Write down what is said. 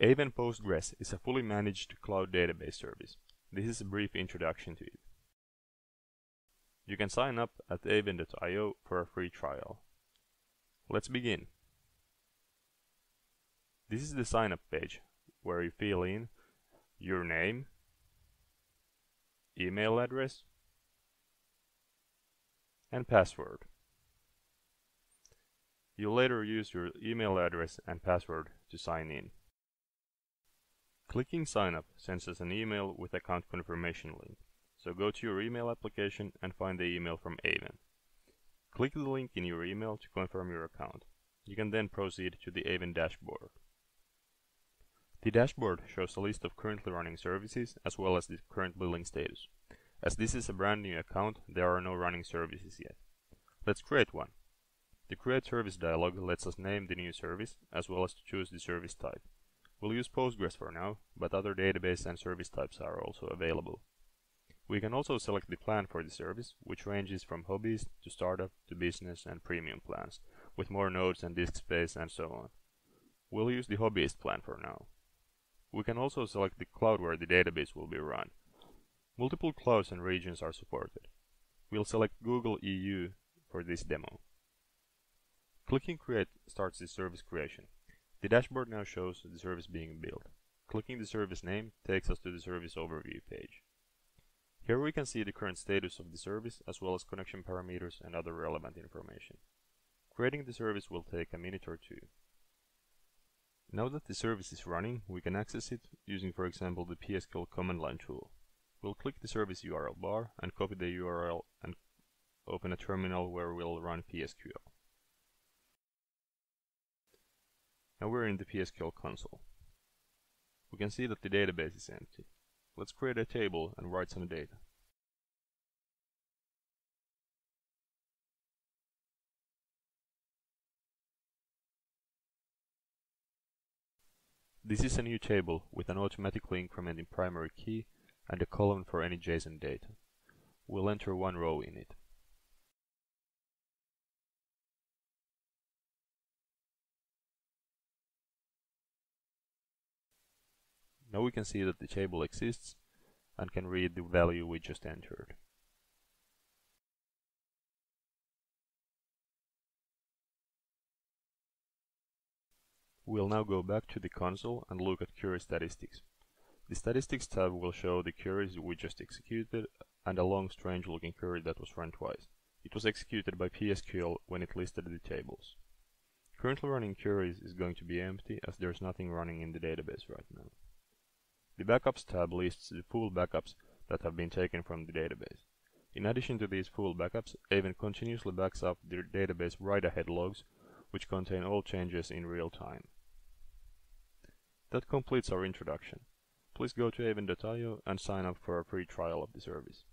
Aiven Postgres is a fully managed cloud database service. This is a brief introduction to it. You can sign up at aiven.io for a free trial. Let's begin. This is the sign-up page, where you fill in your name, email address, and password. You'll later use your email address and password to sign in. Clicking Sign Up sends us an email with account confirmation link, so go to your email application and find the email from Aiven. Click the link in your email to confirm your account. You can then proceed to the Aiven dashboard. The dashboard shows a list of currently running services as well as the current billing status. As this is a brand new account, there are no running services yet. Let's create one. The Create Service dialog lets us name the new service as well as to choose the service type. We'll use Postgres for now, but other database and service types are also available. We can also select the plan for the service, which ranges from hobbies to startup to business and premium plans, with more nodes and disk space and so on. We'll use the hobbyist plan for now. We can also select the cloud where the database will be run. Multiple clouds and regions are supported. We'll select Google EU for this demo. Clicking Create starts the service creation. The dashboard now shows the service being built. Clicking the service name takes us to the service overview page. Here we can see the current status of the service as well as connection parameters and other relevant information. Creating the service will take a minute or two. Now that the service is running, we can access it using, for example, the psql command line tool. We'll click the service URL bar and copy the URL and open a terminal where we'll run psql. Now we're in the psql console. We can see that the database is empty. Let's create a table and write some data. This is a new table with an automatically incrementing primary key and a column for any JSON data. We'll enter one row in it. Now we can see that the table exists and can read the value we just entered. We'll now go back to the console and look at query statistics. The statistics tab will show the queries we just executed and a long strange looking query that was run twice. It was executed by psql when it listed the tables. Currently running queries is going to be empty as there's nothing running in the database right now. The Backups tab lists the full backups that have been taken from the database. In addition to these full backups, Aiven continuously backs up the database write-ahead logs, which contain all changes in real time. That completes our introduction. Please go to aiven.io and sign up for a free trial of the service.